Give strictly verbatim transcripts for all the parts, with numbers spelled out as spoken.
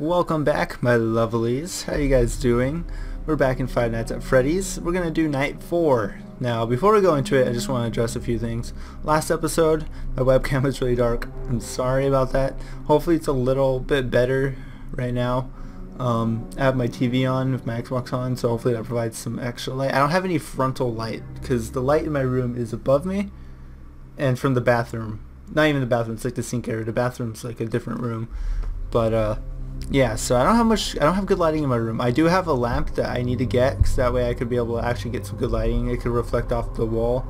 Welcome back, my lovelies. How you guys doing? We're back in Five Nights at Freddy's. We're gonna do night four. Now, before we go into it, I just want to address a few things. Last episode, my webcam was really dark. I'm sorry about that. Hopefully it's a little bit better right now. Um, I have my T V on with my Xbox on, so hopefully that provides some extra light. I don't have any frontal light because the light in my room is above me and from the bathroom. Not even the bathroom, it's like the sink area. The bathroom's like a different room. But uh, yeah, so I don't have much, I don't have good lighting in my room. I do have a lamp that I need to get because that way I could be able to actually get some good lighting. It could reflect off the wall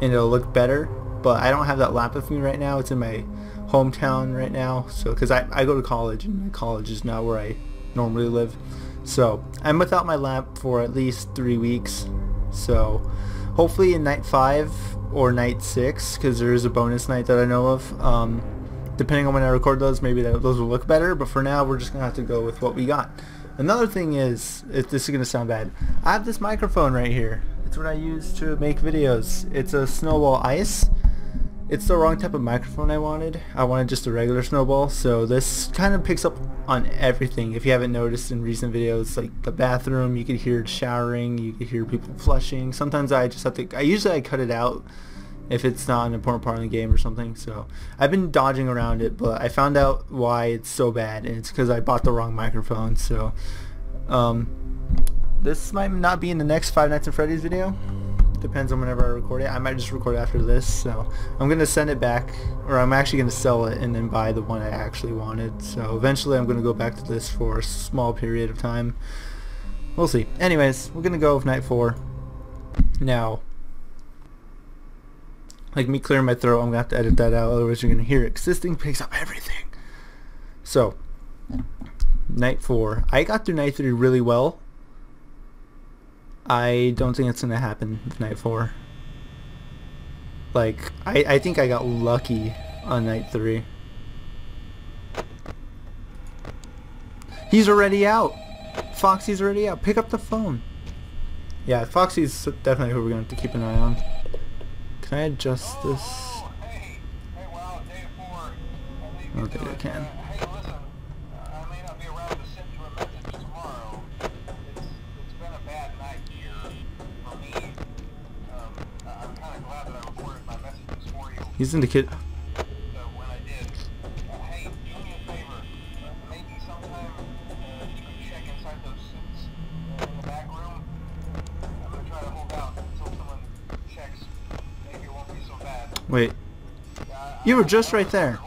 and it'll look better. But I don't have that lamp with me right now. It's in my hometown right now. So, because I, I go to college and my college is not where I normally live. So I'm without my lamp for at least three weeks. So hopefully in night five or night six, because there is a bonus night that I know of. Um, Depending on when I record those, maybe that, those will look better, but for now we're just going to have to go with what we got. Another thing is, if this is going to sound bad, I have this microphone right here. It's what I use to make videos. It's a Snowball Ice. It's the wrong type of microphone I wanted. I wanted just a regular Snowball, so this kind of picks up on everything. If you haven't noticed in recent videos, like the bathroom, you could hear showering, you could hear people flushing. Sometimes I just have to, I usually I cut it out if it's not an important part of the game or something. So I've been dodging around it, but I found out why it's so bad, and it's because I bought the wrong microphone. So um, this might not be in the next Five Nights at Freddy's video. Depends on whenever I record it. I might just record after this, so I'm gonna send it back, or I'm actually gonna sell it and then buy the one I actually wanted. So eventually I'm gonna go back to this for a small period of time. We'll see. Anyways, we're gonna go with night four now. Like me clearing my throat, I'm going to have to edit that out, otherwise you're going to hear it. 'Cause this thing picks up everything. So, night four. I got through night three really well. I don't think it's going to happen with night four. Like, I, I think I got lucky on night three. He's already out! Foxy's already out. Pick up the phone. Yeah, Foxy's definitely who we're going to have to keep an eye on. Can I adjust this? Oh, hey. Hey, wow, day four. I don't think I can. Hey, listen. I may not be around to send you a message tomorrow. It's, it's been a bad night here for me. Um, I'm kind of glad that I recorded my messages for you. He's in the kid. So when I did, uh, hey, do me a favor. Uh, maybe sometime uh, you can check inside those suits uh, in the back room. I'm going to try to hold out until someone checks. Wait, you were just right there.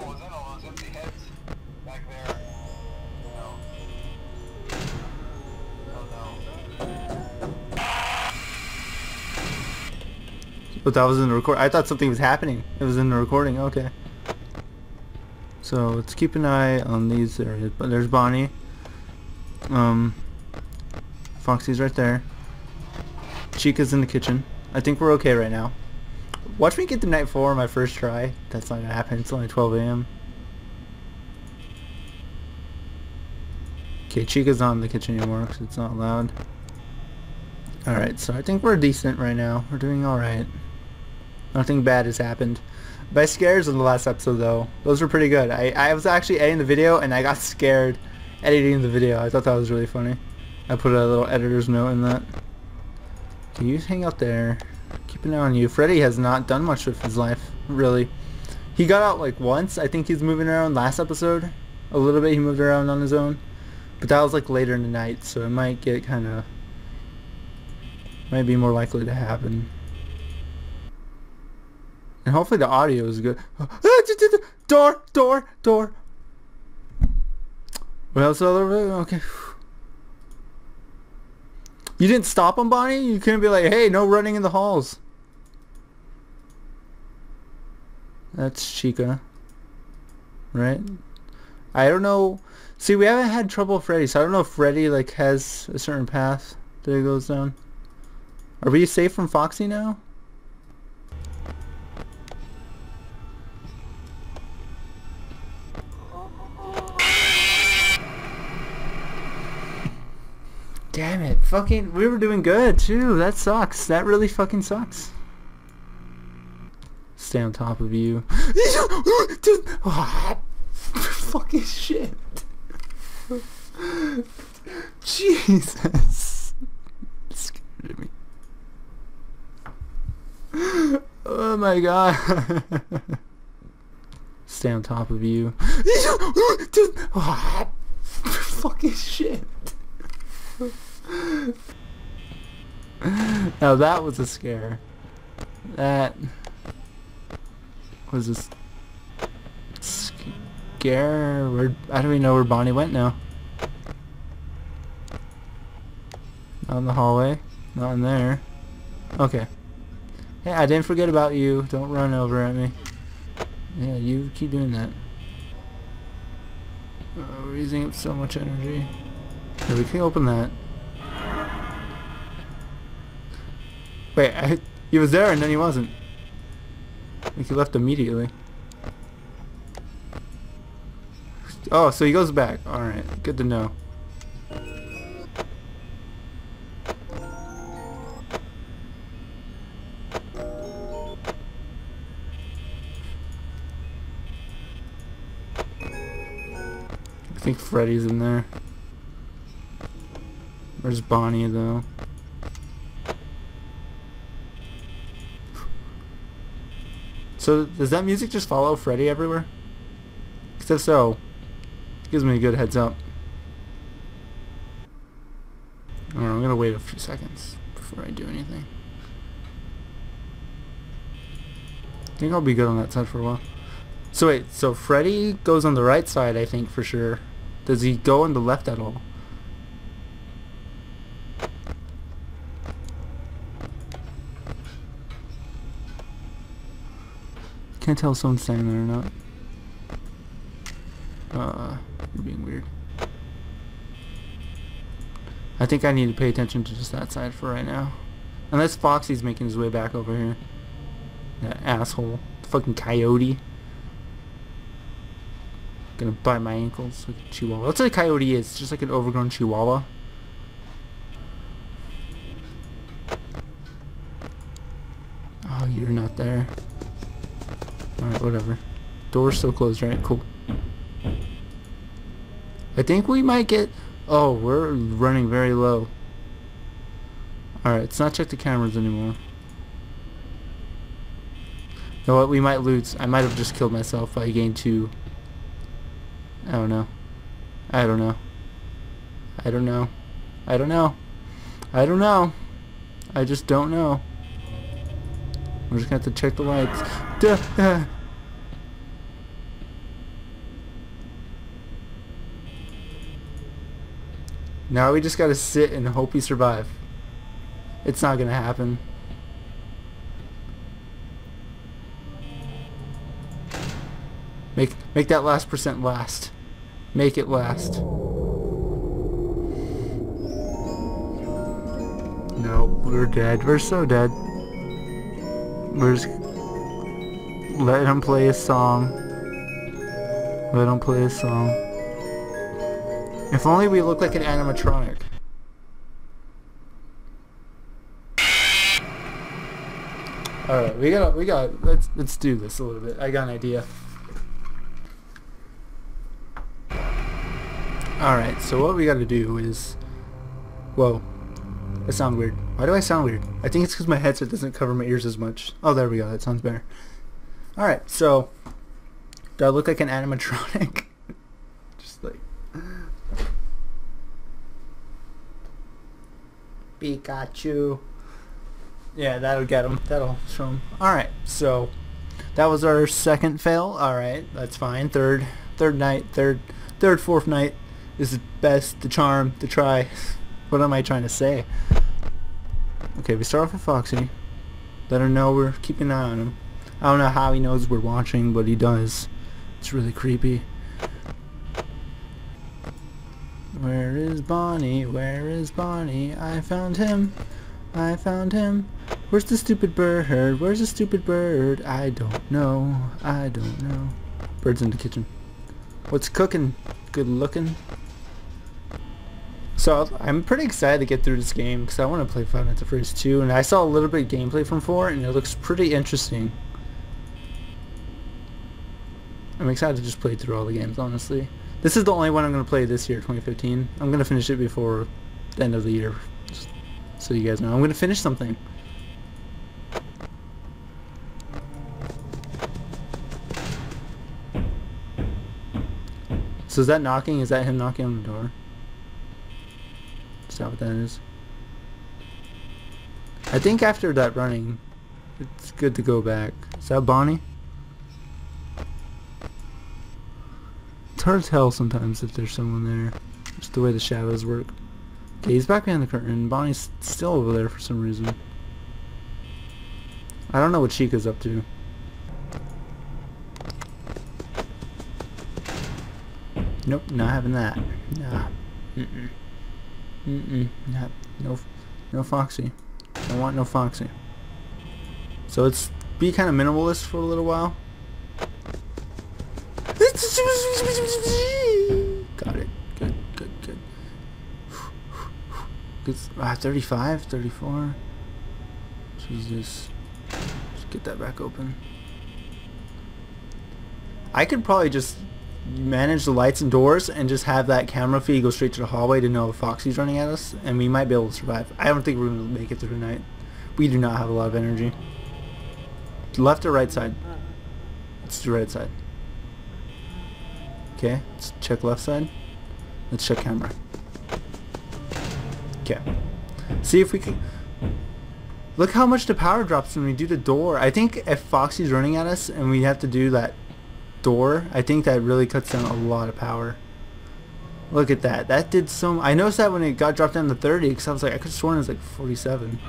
But that was in the record. I thought something was happening. It was in the recording. Okay. So let's keep an eye on these areas. But there's Bonnie. Um, Foxy's right there. Chica's in the kitchen. I think we're okay right now. Watch me get to night four on my first try. That's not gonna happen. It's only twelve A M Okay, Chica's not in the kitchen anymore because it's not loud. Alright, so I think we're decent right now. We're doing alright. Nothing bad has happened. My scares in the last episode, though, those were pretty good. I, I was actually editing the video and I got scared editing the video. I thought that was really funny. I put a little editor's note in that. Can you just hang out there? Keep an eye on you. Freddy has not done much with his life, really. He got out like once. I think he's moving around last episode. A little bit he moved around on his own. But that was like later in the night, so it might get kind of... might be more likely to happen. And hopefully the audio is good. Door! Door! Door! What else? Okay. You didn't stop him, Bonnie? You couldn't be like, hey, no running in the halls. That's Chica. Right? I don't know. See, we haven't had trouble with Freddy, so I don't know if Freddy like has a certain path that he goes down. Are we safe from Foxy now? Damn it, fucking, we were doing good too. That sucks. That really fucking sucks. Stay on top of you. Fucking shit. Jesus. Me. Oh my god. Stay on top of you. Dude. Oh, fucking shit. Now that was a scare. That was just scare. Where, I don't even know where Bonnie went now. Not in the hallway. Not in there. Okay. Hey, I didn't forget about you. Don't run over at me. Yeah, you keep doing that. Oh, we're using up so much energy. Okay, we can open that. Wait, I, he was there and then he wasn't. I think he left immediately. Oh, so he goes back. Alright, good to know. I think Freddy's in there. Where's Bonnie though? So does that music just follow Freddy everywhere? Except so, it gives me a good heads up. I don't know, I'm gonna wait a few seconds before I do anything. I think I'll be good on that side for a while. So wait, so Freddy goes on the right side, I think, for sure. Does he go on the left at all? Can't tell if someone's standing there or not. Uh, you're being weird. I think I need to pay attention to just that side for right now. Unless Foxy's making his way back over here. That asshole. The fucking coyote. Gonna bite my ankles like a chihuahua. That's what a coyote is. It's just like an overgrown chihuahua. Oh, you're not there. Alright, whatever. Door's still closed, right? Cool. I think we might get... Oh, we're running very low. Alright, let's not check the cameras anymore. You know what? We might lose. I might have just killed myself by gained two. I don't know. I don't know. I don't know. I don't know. I don't know. I just don't know. I'm just gonna have to check the lights. Duh. Now we just gotta sit and hope we survive. It's not gonna happen. Make make that last percent last. Make it last. No, we're dead. We're so dead. We're just... Let him play his song. Let him play his song. If only we look like an animatronic. Alright, we gotta, we gotta, let's, let's do this a little bit. I got an idea. Alright, so what we gotta do is... Whoa. I sound weird. Why do I sound weird? I think it's because my headset doesn't cover my ears as much. Oh, there we go. That sounds better. Alright, so... Do I look like an animatronic? Just like... Pikachu. Yeah, that'll get him. That'll show him. Alright, so... That was our second fail. Alright, that's fine. Third. Third night. Third. Third, fourth night is the best, the charm, the try. What am I trying to say? Okay, we start off with Foxy. Let her know we're keeping an eye on him. I don't know how he knows we're watching, but he does. It's really creepy. Where is Bonnie? Where is Bonnie? I found him. I found him. Where's the stupid bird? Where's the stupid bird? I don't know. I don't know. Bird's in the kitchen. What's cooking? Good looking. So I'm pretty excited to get through this game because I want to play Five Nights at Freddy's two, and I saw a little bit of gameplay from four and it looks pretty interesting. I'm excited to just play through all the games, honestly. This is the only one I'm going to play this year, twenty fifteen. I'm going to finish it before the end of the year, just so you guys know. I'm going to finish something. So is that knocking? Is that him knocking on the door? Is that what that is? I think after that running, it's good to go back. Is that Bonnie? It's hard to tell sometimes if there's someone there. Just the way the shadows work. Okay, he's back behind the curtain. Bonnie's still over there for some reason. I don't know what Chica's up to. Nope, not having that. Nah. Mm-mm. Mm-mm. Not, no, no Foxy. I want no Foxy. So let's be kind of minimalist for a little while. Got it. Good, good, good. Good. Ah, thirty-five, thirty-four. Jesus. Just get that back open. I could probably just manage the lights and doors and just have that camera feed go straight to the hallway to know if Foxy's running at us, and we might be able to survive. I don't think we're going to make it through the night. We do not have a lot of energy. Left or right side? Let's do right side. Okay, let's check left side. Let's check camera. Okay. See if we can... Look how much the power drops when we do the door. I think if Foxy's running at us and we have to do that door, I think that really cuts down a lot of power. Look at that. That did some... I noticed that when it got dropped down to thirty, because I was like, I could have sworn it was like forty-seven.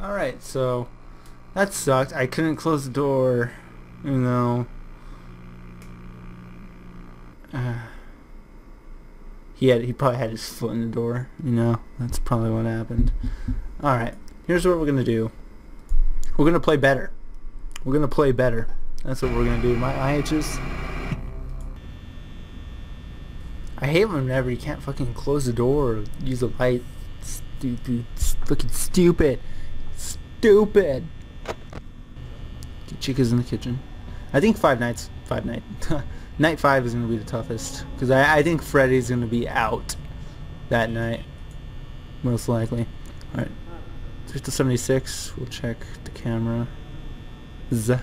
Alright, so that sucked. I couldn't close the door, you know. Uh, he had he probably had his foot in the door, you know. That's probably what happened. Alright, here's what we're gonna do. We're gonna play better. We're gonna play better. That's what we're gonna do. My I H's. I hate whenever you can't fucking close the door or use a light. Stupid. Fucking stupid. Stupid. Chica's in the kitchen. I think Five Nights. Five Night. Night five is gonna be the toughest, because I, I think Freddy's gonna be out that night, most likely. All right. Switch to seventy-six. We'll check the camera. Z.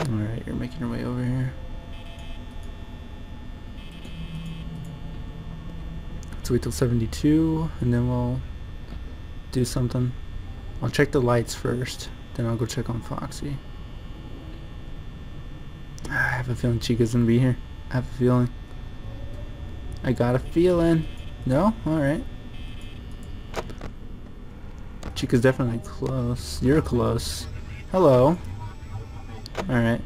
Alright, you're making your way over here. Let's wait till seventy-two and then we'll do something. I'll check the lights first, then I'll go check on Foxy. I have a feeling Chica's gonna be here. I have a feeling. I got a feeling. No? Alright. Chica's definitely close. You're close. Hello. Alright.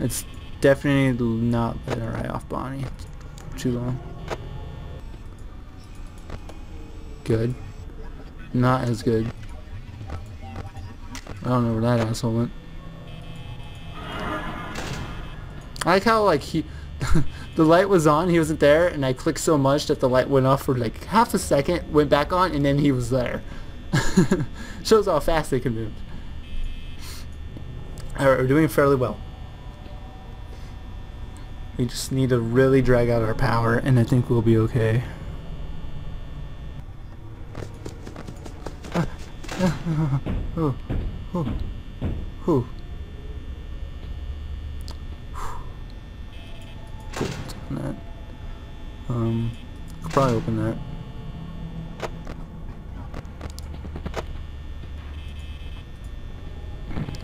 It's definitely not letting her eye off Bonnie. Too long. Good. Not as good. I don't know where that asshole went. I like how, like, he... the light was on, he wasn't there, and I clicked so much that the light went off for like half a second, went back on, and then he was there. Shows how fast they can move. Alright, we're doing fairly well. We just need to really drag out our power, and I think we'll be okay. Ah, ah, oh, oh, oh. That. Um, could probably open that.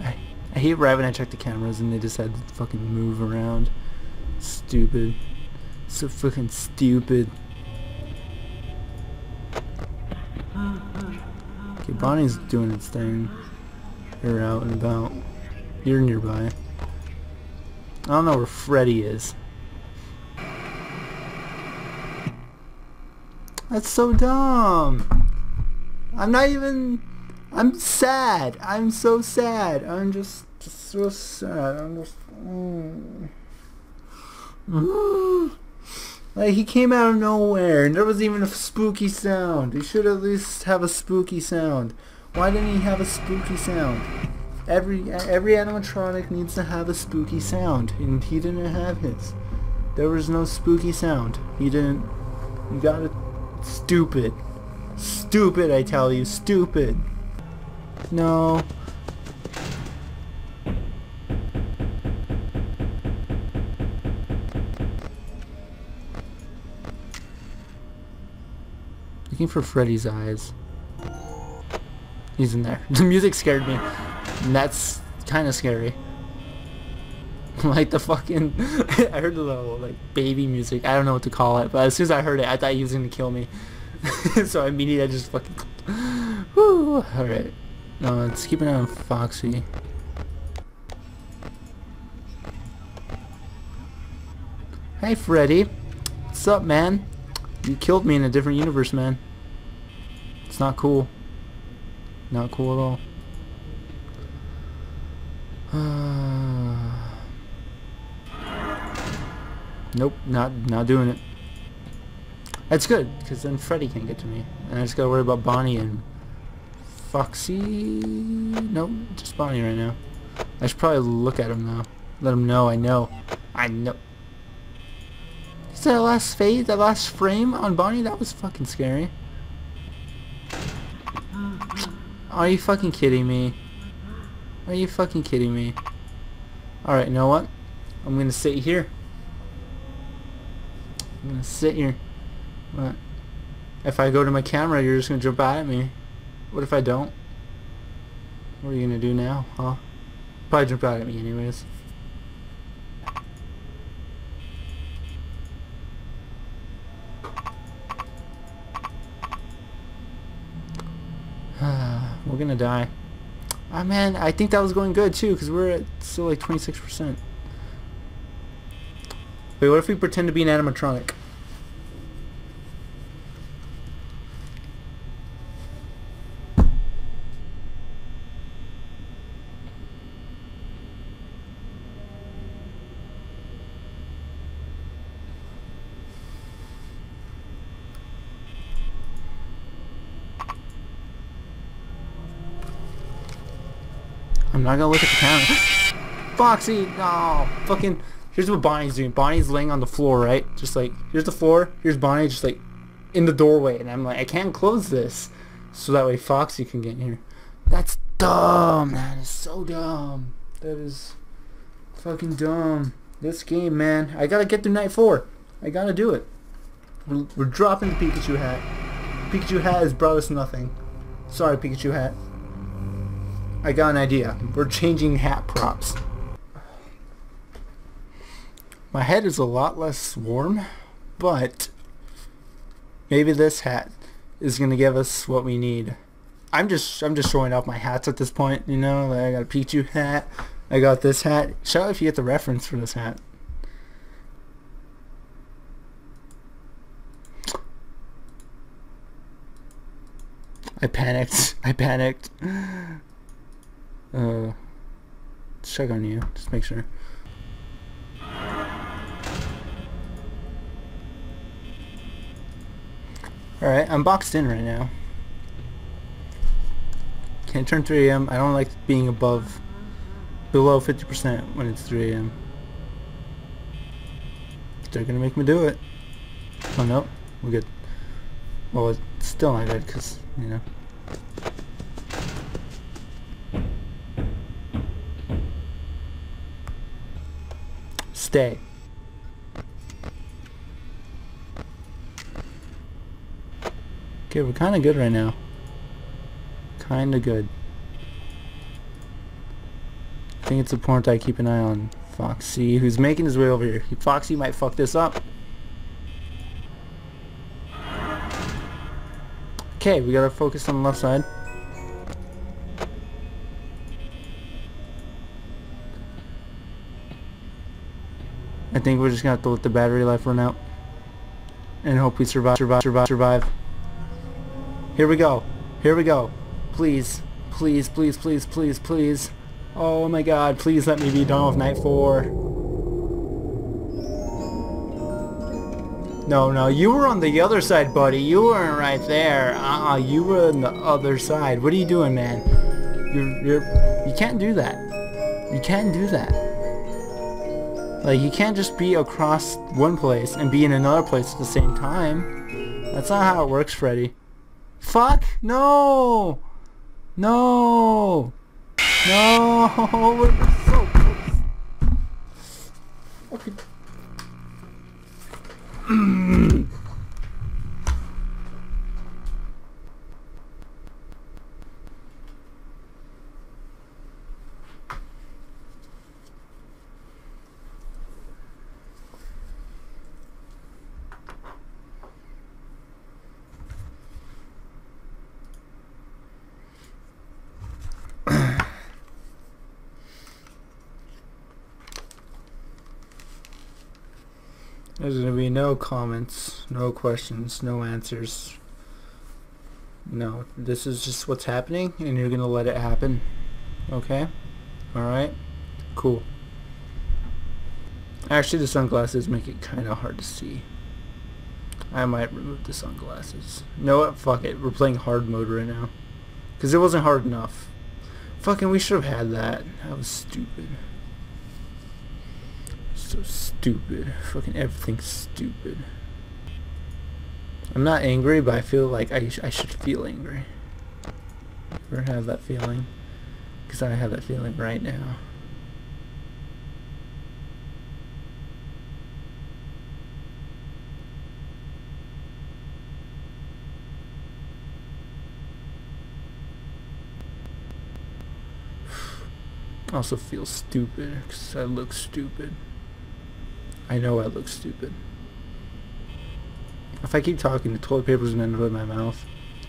I, I hate right when I check the cameras and they decide to fucking move around. Stupid. So fucking stupid. Okay, Bonnie's doing its thing. You're out and about. You're nearby. I don't know where Freddy is. That's so dumb. I'm not even I'm sad. I'm so sad. I'm just so sad. I'm just... Mm. Mm. Like, he came out of nowhere, and there wasn't even a spooky sound. He should at least have a spooky sound. Why didn't he have a spooky sound? Every every animatronic needs to have a spooky sound, and he didn't have his. There was no spooky sound. He didn't... You got it. Stupid. Stupid, I tell you. Stupid. No. Looking for Freddy's eyes. He's in there. The music scared me. And that's kind of scary. Like the fucking... I heard the little, like, baby music. I don't know what to call it, but as soon as I heard it, I thought he was going to kill me. So I immediately I just fucking... Woo! Alright. No, let's keep an eye on Foxy. Hey, Freddy. What's up, man? You killed me in a different universe, man. It's not cool. Not cool at all. Uh... Nope, not not doing it. That's good, because then Freddy can't get to me. And I just gotta worry about Bonnie and Foxy. Nope, just Bonnie right now. I should probably look at him now. Let him know I know. I know. Is that last fade, that last frame on Bonnie? That was fucking scary. Are you fucking kidding me? Are you fucking kidding me? Alright, you know what? I'm gonna sit here. I'm gonna sit here. What? If I go to my camera, you're just gonna jump out at me. What if I don't? What are you gonna do now, huh? Probably jump out at me anyways. We're gonna die. Ah, man, I think that was going good too, because we're at still like twenty-six percent. Wait, what if we pretend to be an animatronic? I'm not gonna look at the camera. Foxy! No! Fucking... Here's what Bonnie's doing. Bonnie's laying on the floor, right? Just like, here's the floor, here's Bonnie just like, in the doorway. And I'm like, I can't close this. So that way Foxy can get in here. That's dumb, man. It's so dumb. That is fucking dumb. This game, man. I gotta get through night four. I gotta do it. We're, we're dropping the Pikachu hat. Pikachu hat has brought us nothing. Sorry, Pikachu hat. I got an idea. We're changing hat props. My head is a lot less warm, but maybe this hat is gonna give us what we need. I'm just I'm just showing off my hats at this point, you know. Like I got a Pikachu hat. I got this hat. Shout out if you get the reference for this hat. I panicked. I panicked. Uh, check on you, just make sure. Alright, I'm boxed in right now. Can't turn three A M, I don't like being above, below fifty percent when it's three A M. They're gonna make me do it. Oh no, we're good. Well, it's still not good, cause, you know. Stay. Okay, we're kind of good right now. Kind of good. I think it's important I keep an eye on Foxy, who's making his way over here. Foxy might fuck this up. Okay, we gotta focus on the left side. I think we're just gonna have to let the battery life run out. And hope we survive, survive, survive, survive. Here we go. Here we go. Please. Please, please, please, please, please. Oh my god, please let me be done with night four. No, no, you were on the other side, buddy. You weren't right there. Uh-uh, you were on the other side. What are you doing, man? You're, you're, you can't do that. You can't do that. Like, you can't just be across one place and be in another place at the same time. That's not how it works, Freddy. Fuck! No! No! No! We're so close. Okay. There's gonna be no comments, no questions, no answers. No, this is just what's happening and you're gonna let it happen. Okay? Alright? Cool. Actually, the sunglasses make it kinda hard to see. I might remove the sunglasses. You know what? Fuck it. We're playing hard mode right now. Because it wasn't hard enough. Fucking, we should have had that. That was stupid. So stupid. Fucking everything's stupid. I'm not angry, but I feel like I, sh I should feel angry. Or have that feeling. Because I have that feeling right now. I also feel stupid because I look stupid. I know I look stupid. If I keep talking, the toilet paper's gonna end up in my mouth.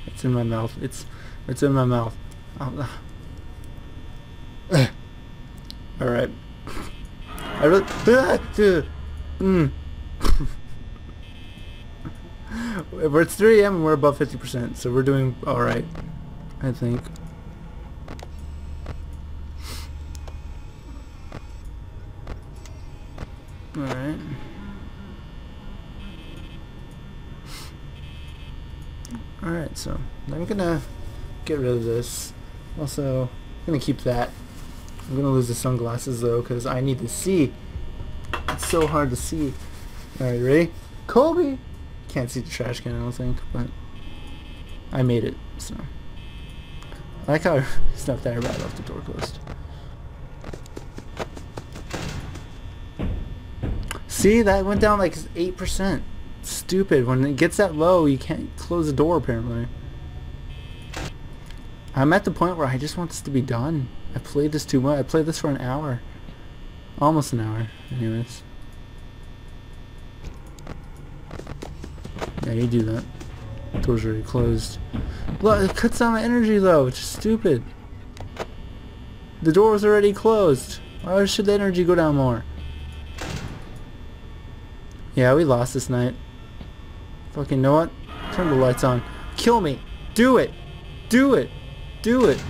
It's in my mouth. It's it's in my mouth. Oh, uh. All right. I really. Mm. We're it's three A M and we're above fifty percent, so we're doing all right, I think. Alright. Alright, so I'm gonna get rid of this. Also, I'm gonna keep that. I'm gonna lose the sunglasses though, because I need to see. It's so hard to see. Alright, ready? Kobe! Can't see the trash can, I don't think, but I made it, so. I like how I snuck that right off the door closed. See, that went down like eight percent. Stupid. When it gets that low, you can't close the door, apparently. I'm at the point where I just want this to be done. I played this too much. I played this for an hour. Almost an hour, anyways. Yeah, you do that. The door's already closed. Look, it cuts down my energy, though. It's just stupid. The door was already closed. Why should the energy go down more? Yeah, we lost this night. Fucking know what? Turn the lights on. Kill me! Do it! Do it! Do it!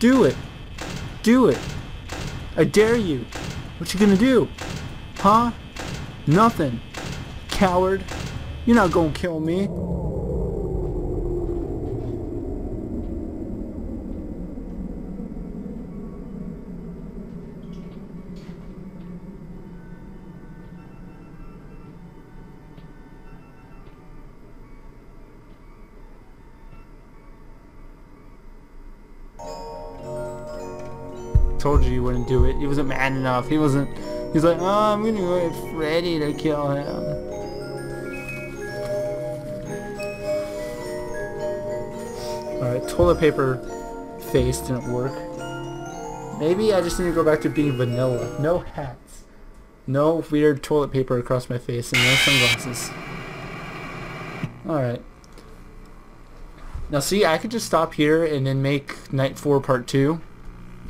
Do it! Do it! I dare you! What you gonna do? Huh? Nothing. Coward. You're not gonna kill me. Told you you wouldn't do it. He wasn't mad enough. He wasn't. He's like, oh, I'm gonna go get Freddy to kill him. Alright, toilet paper face didn't work. Maybe I just need to go back to being vanilla. No hats. No weird toilet paper across my face and no sunglasses. Alright. Now see, I could just stop here and then make night four part two.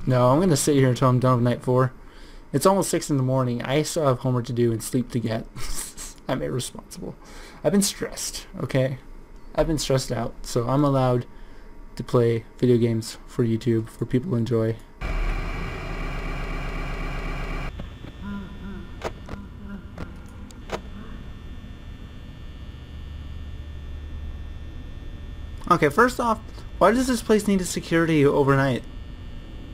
No, I'm going to sit here until I'm done with night four. It's almost six in the morning. I still have homework to do and sleep to get. I'm irresponsible. I've been stressed, okay? I've been stressed out, so I'm allowed to play video games for YouTube, for people to enjoy. Okay, first off, why does this place need a security overnight?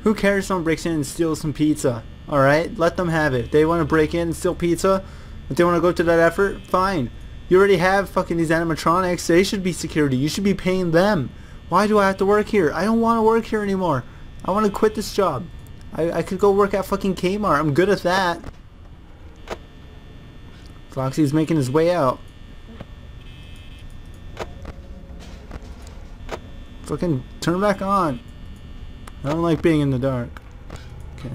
Who cares if someone breaks in and steals some pizza? Alright, let them have it. If they want to break in and steal pizza, if they want to go to that effort, fine. You already have fucking these animatronics. They should be security. You should be paying them. Why do I have to work here? I don't want to work here anymore. I want to quit this job. I, I could go work at fucking Kmart. I'm good at that. Foxy's making his way out. Fucking turn back on. I don't like being in the dark. Okay.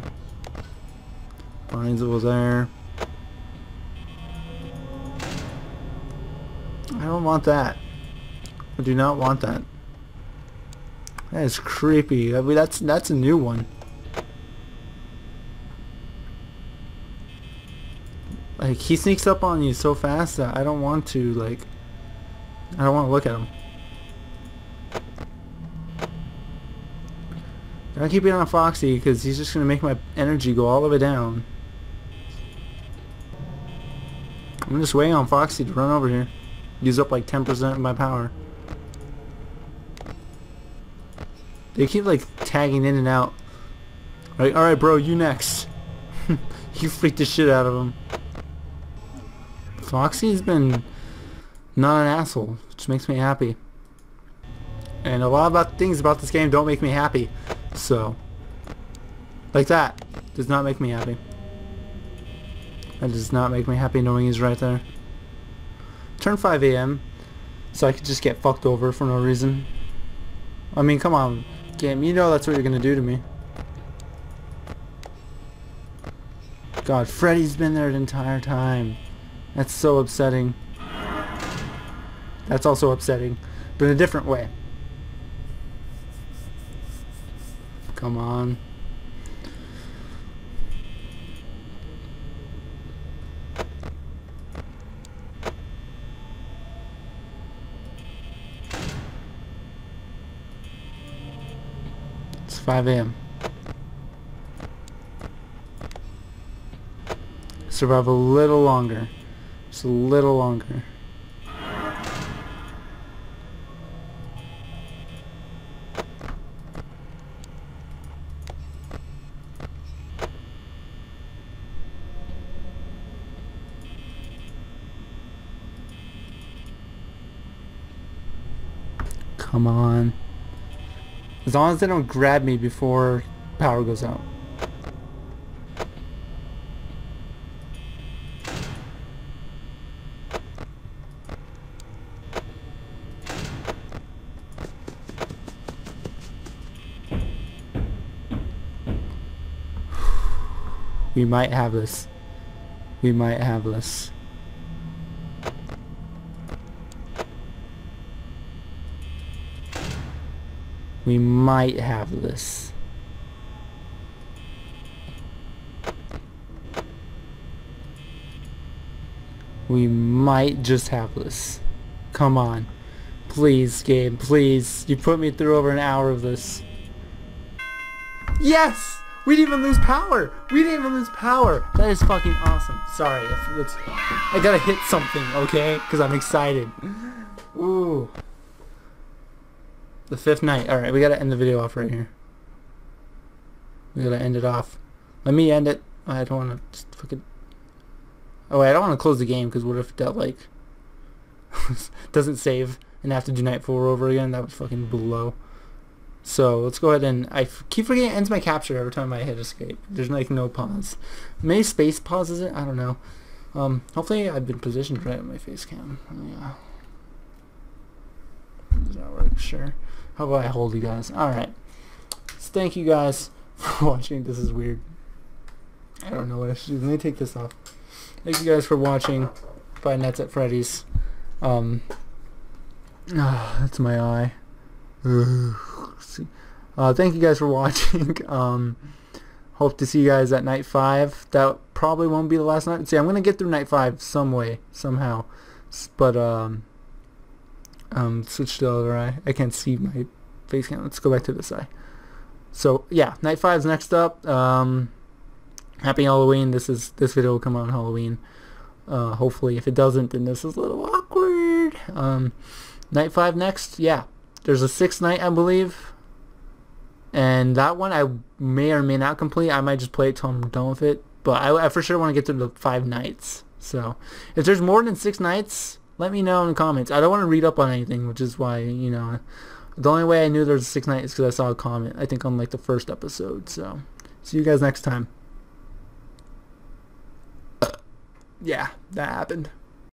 Barnes was there. I don't want that. I do not want that. That is creepy. I mean, that's that's a new one. Like, he sneaks up on you so fast that I don't want to, like, I don't want to look at him. I keep it on Foxy because he's just gonna make my energy go all the way down. I'm just waiting on Foxy to run over here. Use up like ten percent of my power. They keep like tagging in and out. Like, alright bro, you next. You freaked the shit out of him. Foxy's been not an asshole, which makes me happy. And a lot of things about this game don't make me happy. So, like that does not make me happy. That does not make me happy knowing he's right there. Turn five A M so I could just get fucked over for no reason. I mean, come on, game, you know that's what you're gonna do to me. God, Freddy's been there the entire time. That's so upsetting. That's also upsetting, but in a different way. Come on. It's five A M Survive a little longer. Just a little longer. Come on. As long as they don't grab me before power goes out. We might have this. We might have this. We might have this. We might just have this. Come on. Please, game, please. You put me through over an hour of this. Yes! We didn't even lose power! We didn't even lose power! That is fucking awesome. Sorry, it's, I gotta hit something, okay? Because I'm excited. Ooh. The fifth night. Alright, we gotta end the video off right here. We gotta end it off. Let me end it. I don't wanna just fucking... Oh wait, I don't wanna close the game because what if that like... doesn't save and I have to do night four over again? That would fucking blow. So, let's go ahead and... I f keep forgetting it ends my capture every time I hit escape. There's like no pause. Maybe space pauses it? I don't know. Um, hopefully I've been positioned right on my face cam. Yeah. Does that work? Sure. How about I hold you guys? Alright. So thank you guys for watching. This is weird. I don't know what I should do. Let me take this off. Thank you guys for watching Five Nights at Freddy's. Um, oh, that's my eye. Uh, thank you guys for watching. Um, hope to see you guys at night five. That probably won't be the last night. See, I'm going to get through night five some way, somehow. But, um... Um, switch to the other eye. I can't see my face cam. Let's go back to this eye. So yeah, night five's next up. Um, happy Halloween. This is this video will come out on Halloween. Uh, hopefully, if it doesn't, then this is a little awkward. Um, night five next. Yeah, there's a sixth night, I believe. And that one I may or may not complete. I might just play it till I'm done with it. But I, I for sure want to get through the five nights. So if there's more than six nights, let me know in the comments. I don't want to read up on anything, which is why, you know, the only way I knew there was a sixth night is because I saw a comment, I think, on like the first episode. So see you guys next time. Yeah, that happened.